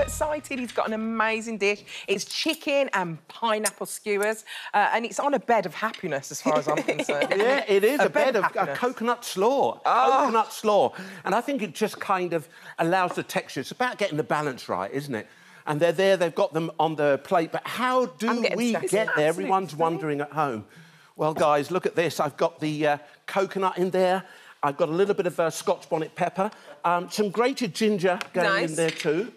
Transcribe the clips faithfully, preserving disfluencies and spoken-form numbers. excited. He's got an amazing dish. It's chicken and pineapple skewers, uh, and it's on a bed of happiness, as far as I'm concerned. Yeah, it is a, a bed, bed of, of a coconut slaw. Oh. Coconut slaw. And I think it just kind of allows the texture. It's about getting the balance right, isn't it? And they're there, they've got them on the plate, but how do we get there? Everyone's wondering at home. Well, guys, look at this. I've got the uh, coconut in there. I've got a little bit of uh, Scotch bonnet pepper. Um, some grated ginger going nice. in there too.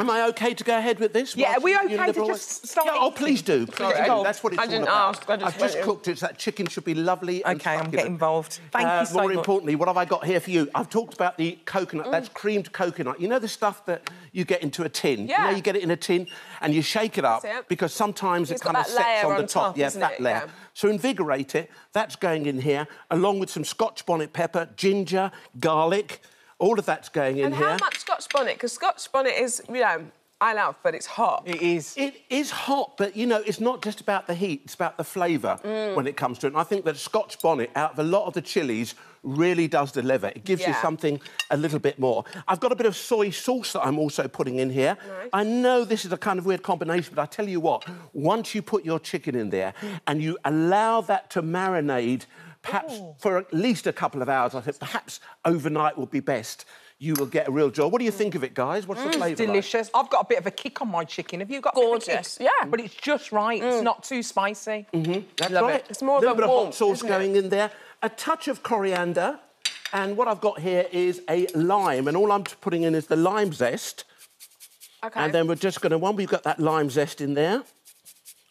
Am I OK to go ahead with this? Yeah, are we OK to just start? Yeah, oh, please do. Please do. No, that's what it's I all didn't about. Ask, I just I've just cooked it, so that chicken should be lovely and OK, I'm getting involved. Thank uh, you so more much. More importantly, what have I got here for you? I've talked about the coconut. Mm. That's creamed coconut. You know the stuff that you get into a tin? Yeah. You know you get it in a tin and you shake it up it. because sometimes it's it kind of sets on, on the top. top yeah, fat layer. Yeah. So invigorate it. That's going in here, along with some Scotch bonnet pepper, ginger, garlic. All of that's going in and here. And how much Scotch bonnet? Because Scotch bonnet is, you know, I love, but it's hot. It is. It is hot, but, you know, it's not just about the heat, it's about the flavour mm. when it comes to it. And I think that Scotch bonnet, out of a lot of the chilies, really does deliver. It gives yeah. you something a little bit more. I've got a bit of soy sauce that I'm also putting in here. Nice. I know this is a kind of weird combination, but I tell you what, once you put your chicken in there and you allow that to marinate perhaps Ooh. for at least a couple of hours, I think perhaps overnight would be best. You will get a real joy. What do you think of it, guys? What's mm, the flavour delicious. Like? I've got a bit of a kick on my chicken. Have you got Gorgeous, a kick? yeah. But it's just right. Mm. It's not too spicy. Mm-hmm. That's Love right. It. It's more of a bit warm, of hot sauce going it? in there. A touch of coriander. And what I've got here is a lime. And all I'm putting in is the lime zest. OK. And then we're just going to... One, we've got that lime zest in there.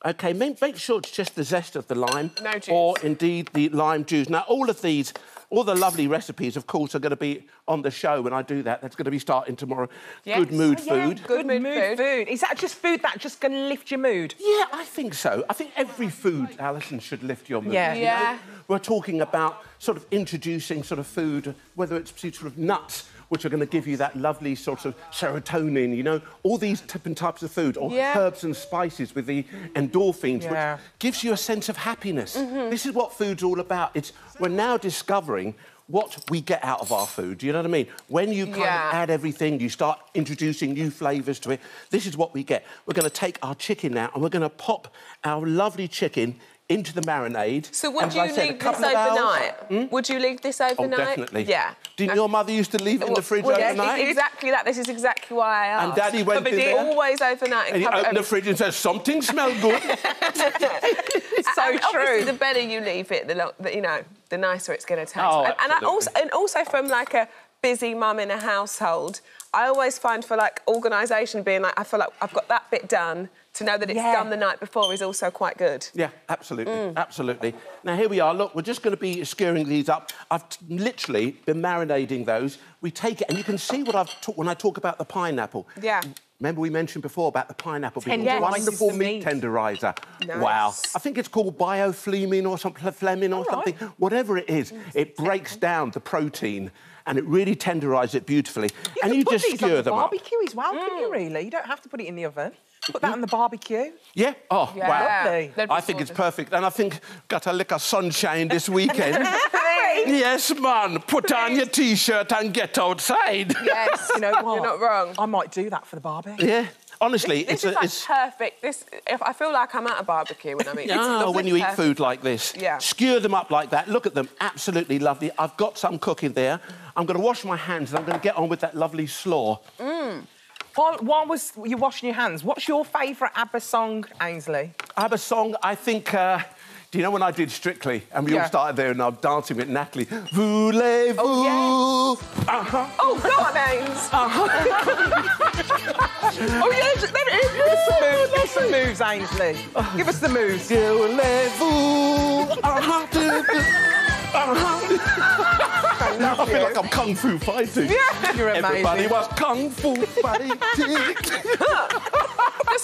OK, make sure it's just the zest of the lime. No juice. Or, indeed, the lime juice. Now, all of these... All the lovely recipes, of course, are going to be on the show when I do that. That's going to be starting tomorrow. Yes. Good mood oh, yeah. food. Good, Good mood, mood food. Is that just food that's just going to lift your mood? Yeah, I think so. I think every food, Alison, should lift your mood. Yeah. yeah. You know, we're talking about sort of introducing sort of food, whether it's sort of nuts, which are going to give you that lovely sort of serotonin, you know, all these different types of food, or yeah. herbs and spices with the endorphins, yeah. which gives you a sense of happiness. Mm-hmm. This is what food's all about. It's We're now discovering what we get out of our food, do you know what I mean? When you kind yeah. of add everything, you start introducing new flavours to it, this is what we get. We're going to take our chicken now and we're going to pop our lovely chicken into the marinade. So would you leave this overnight? Hmm? Would you leave this overnight? Oh, definitely. Yeah. Didn't your mother used to leave it in the fridge well, yeah, overnight? Exactly that. This is exactly why I asked. And Daddy went in there. Always overnight. And, and he opened over... the fridge and said, something smells good. It's so and true. The better you leave it, the, the you know, the nicer it's going to taste. Oh, and, and I also, and also from like a busy mum in a household, I always find for like organisation being like, I feel like I've got that bit done. To know that it's yeah. done the night before is also quite good. Yeah, absolutely, mm. absolutely. Now, here we are. Look, we're just going to be skewering these up. I've literally been marinating those. We take it, and you can see what I've talked when I talk about the pineapple. Yeah. Remember we mentioned before about the pineapple being yes. a wonderful meat, meat tenderiser. Nice. Wow. I think it's called bioflemin or something, flemin or All something. Right. Whatever it is, it breaks down the protein and it really tenderises it beautifully. You and you put just these skewer on the them barbecue up. Barbecue as well, mm. can you really? You don't have to put it in the oven. Put that on the barbecue. Yeah. Oh, yeah. wow. Lovely. I think it's perfect. And I think got a lick of sunshine this weekend. Yes, man. Put on your T-shirt and get outside. Yes. You know what? You're not wrong. I might do that for the barbecue. Yeah. Honestly, this, this it's... This is, like, it's... perfect. This, if I feel like I'm at a barbecue when I'm eating. Oh, when you perfect. eat food like this. Yeah. Skewer them up like that. Look at them. Absolutely lovely. I've got some cooking there. I'm going to wash my hands and I'm going to get on with that lovely slaw. Mmm. While, while was you washing your hands, what's your favourite ABBA song, Ainsley? ABBA song, I think... Uh, do you know when I did Strictly? And we yeah. all started there and I was dancing with Natalie. Voulez-vous? Oh, yes. uh-huh. oh, God, Ains! Uh-huh. oh, yeah, there it is. Give us the moves, give us the moves, Ainsley. Uh-huh. Give us the moves. Voulez-vous? Uh-huh. I, I feel you. like I'm kung fu fighting. Yeah. You're amazing. Everybody was kung fu fighting. That's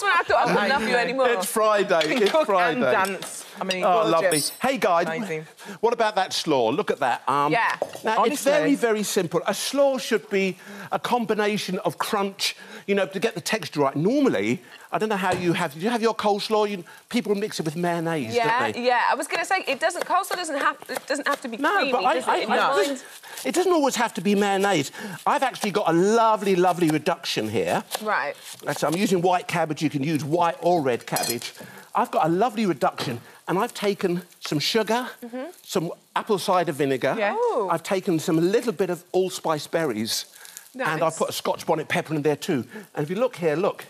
when I thought I wouldn't love you anymore. It's Friday. It's Cook Friday. And dance. I mean, oh, lovely. Hey, guys. Amazing. What about that slaw? Look at that. Um, yeah. Now Honestly. it's very, very simple. A slaw should be a combination of crunch. you know, to get the texture right. Normally, I don't know how you have... Do you have your coleslaw? You, people mix it with mayonnaise, yeah, don't they? Yeah, I was going to say, it doesn't... Coleslaw doesn't have, it doesn't have to be no, creamy, but I, does I, it? I, no. Doesn't, it doesn't always have to be mayonnaise. I've actually got a lovely, lovely reduction here. Right. So I'm using white cabbage. You can use white or red cabbage. I've got a lovely reduction, and I've taken some sugar, mm-hmm. some apple cider vinegar. Yeah. I've taken some a little bit of allspice berries, nice. And I've put a Scotch bonnet pepper in there too. And if you look here, look,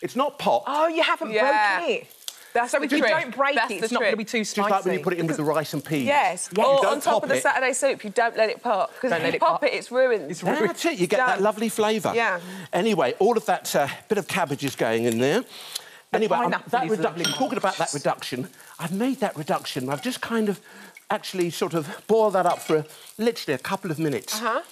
it's not popped. Oh, you haven't yeah. broken it. That's so if trick. you don't break That's it, it's not going to be too spicy. Just like when you put it in with the rice and peas. Yes. Or on top, top of the it, Saturday soup, you don't let it pop. Because if you it pop it, it's ruined. It's ruined. That's it. You get Done. that lovely flavour. Yeah. Anyway, all of that uh, bit of cabbage is going in there. The anyway, I'm, that reduction. Talking about that reduction, I've made that reduction. I've just kind of actually sort of boiled that up for a, literally a couple of minutes. Uh-huh.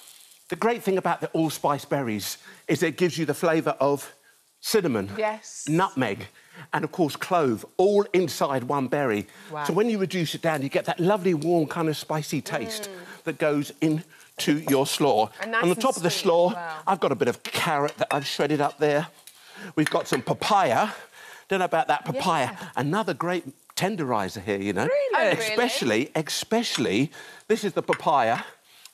The great thing about the allspice berries is it gives you the flavour of cinnamon, yes, nutmeg, and of course clove, all inside one berry. Wow. So when you reduce it down, you get that lovely, warm, kind of spicy taste mm. that goes into your slaw. And nice on the top of the slaw, well. I've got a bit of carrot that I've shredded up there. We've got some papaya. Don't know about that papaya. Yeah. Another great tenderizer here, you know. Really? Oh, especially, really? especially, this is the papaya.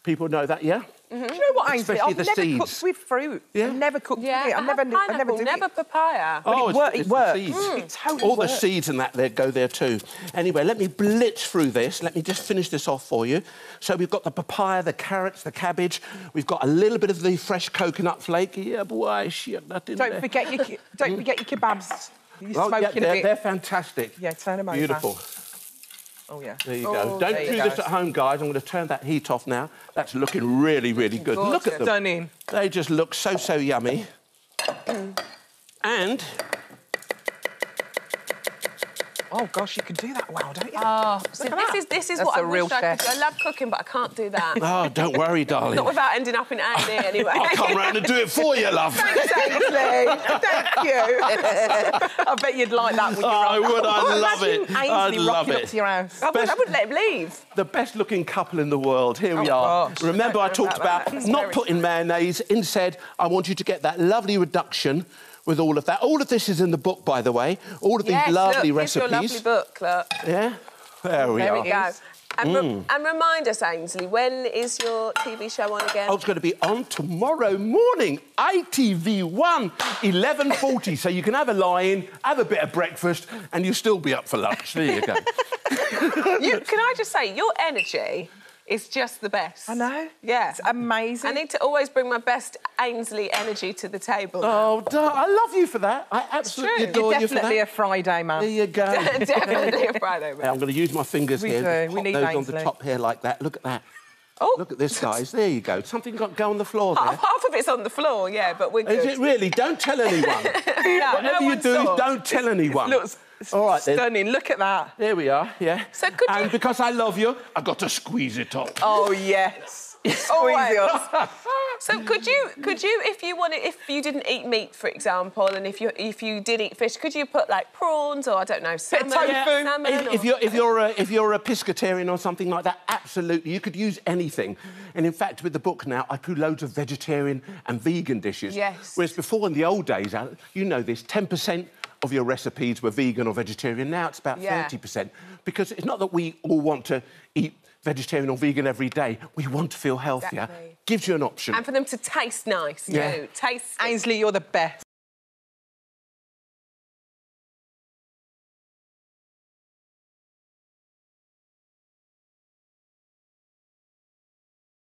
People know that, yeah? Mm-hmm. Do you know what, Ainsley? I've the never seeds. cooked with fruit. Yeah. I've never cooked yeah. with it. I've never, I never did never it. papaya. But oh, it, wor it's, it's it works. Mm. It totally All works. the seeds and that there go there too. Anyway, let me blitz through this. Let me just finish this off for you. So we've got the papaya, the carrots, the cabbage. We've got a little bit of the fresh coconut flake. Yeah, boy, shit, that didn't. Don't there. forget your don't forget your kebabs. You're oh, yeah, they're, they're fantastic. Yeah, turn them over. Beautiful. Oh, yeah. There you go. Oh, Don't do this goes. at home, guys. I'm going to turn that heat off now. That's looking really, really good. Gorgeous. Look at them. Stunning. They just look so, so yummy. And... Oh, gosh, you can do that well, don't you? Oh, see, this is, this is what I'm real chef. I love cooking, but I can't do that. Oh, don't worry, darling. Not without ending up in agony, anyway. I'll come round and do it for you, love. Thanks, Ainsley. Thank you. I bet you'd like that when you're on. I would. I love it. I'd love it. Up to your house. I would, I would let him leave. The best-looking couple in the world. Here we are. Remember, I talked about not putting mayonnaise. Instead, I want you to get that lovely reduction with all of that. All of this is in the book, by the way. All of yes, these lovely look, recipes. Yes, your lovely book, look. Yeah? There we there are. There we go. And, mm. re and remind us, Ainsley, when is your T V show on again? Oh, it's going to be on tomorrow morning, I T V one, eleven forty. So you can have a lie-in, have a bit of breakfast, and you'll still be up for lunch. There you go. you, can I just say, your energy... It's just the best. I know. Yeah. It's amazing. I need to always bring my best Ainsley energy to the table. Oh, darling, I love you for that. I absolutely adore you for that. You're definitely a Friday man. There you go. Definitely a Friday man. Yeah, I'm going to use my fingers we here. We do. We need those Ainsley. on the top here like that. Look at that. Oh. Look at this, guys. There you go. Something got to go on the floor there. Half, half of it's on the floor, yeah, but we're good. Is it really? Don't tell anyone. no, Whatever no you do, saw. don't tell anyone. It looks All right, stunning. Then. Look at that. There we are, yeah. So could and you... because I love you, I've got to squeeze it up. Oh, yes. Squeeze it up. So could you, could you, if you wanted, if you didn't eat meat, for example, and if you if you did eat fish, could you put like prawns or I don't know, salmon? Yeah. salmon if, or... if you're if you're a, if you're a pescatarian or something like that, absolutely, you could use anything. And in fact, with the book now, I do loads of vegetarian and vegan dishes. Yes. Whereas before, in the old days, you know this, ten percent of your recipes were vegan or vegetarian. Now it's about yeah. thirty percent because it's not that we all want to eat vegetarian or vegan every day. We want to feel healthier. Exactly. Gives you an option. And for them to taste nice, yeah. too. Taste. Ainsley, you're the best.